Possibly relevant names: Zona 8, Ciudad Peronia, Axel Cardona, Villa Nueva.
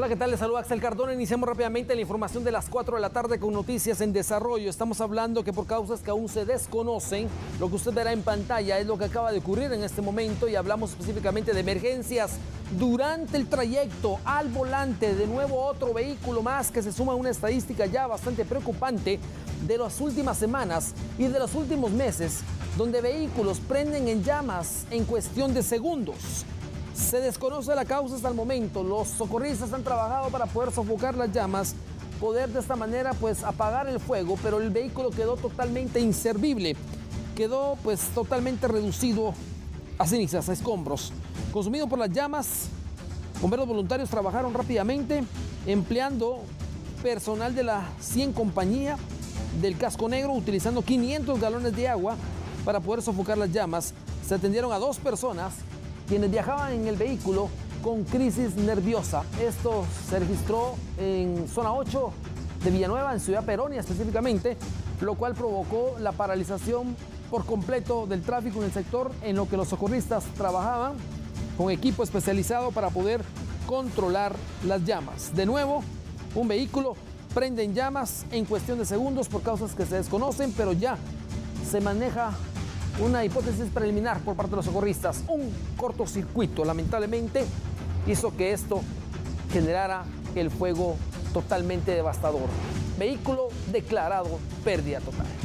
Hola, ¿qué tal? Les saluda Axel Cardona. Iniciamos rápidamente la información de las 4 de la tarde con noticias en desarrollo. Estamos hablando que por causas que aún se desconocen, lo que usted verá en pantalla es lo que acaba de ocurrir en este momento, y hablamos específicamente de emergencias. Durante el trayecto al volante, de nuevo otro vehículo más que se suma a una estadística ya bastante preocupante de las últimas semanas y de los últimos meses, donde vehículos prenden en llamas en cuestión de segundos. Se desconoce la causa hasta el momento. Los socorristas han trabajado para poder sofocar las llamas, poder de esta manera pues apagar el fuego, pero el vehículo quedó totalmente inservible, quedó pues totalmente reducido a cenizas, a escombros. Consumido por las llamas, bomberos voluntarios trabajaron rápidamente empleando personal de la 100 compañía del casco negro, utilizando 500 galones de agua para poder sofocar las llamas. Se atendieron a 2 personas quienes viajaban en el vehículo con crisis nerviosa. Esto se registró en Zona 8 de Villa Nueva, en Ciudad Peronia específicamente, lo cual provocó la paralización por completo del tráfico en el sector, en lo que los socorristas trabajaban con equipo especializado para poder controlar las llamas. De nuevo, un vehículo prende en llamas en cuestión de segundos por causas que se desconocen, pero ya se maneja una hipótesis preliminar por parte de los socorristas. Un cortocircuito, lamentablemente, hizo que esto generara el fuego totalmente devastador. Vehículo declarado pérdida total.